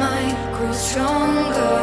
might grow stronger.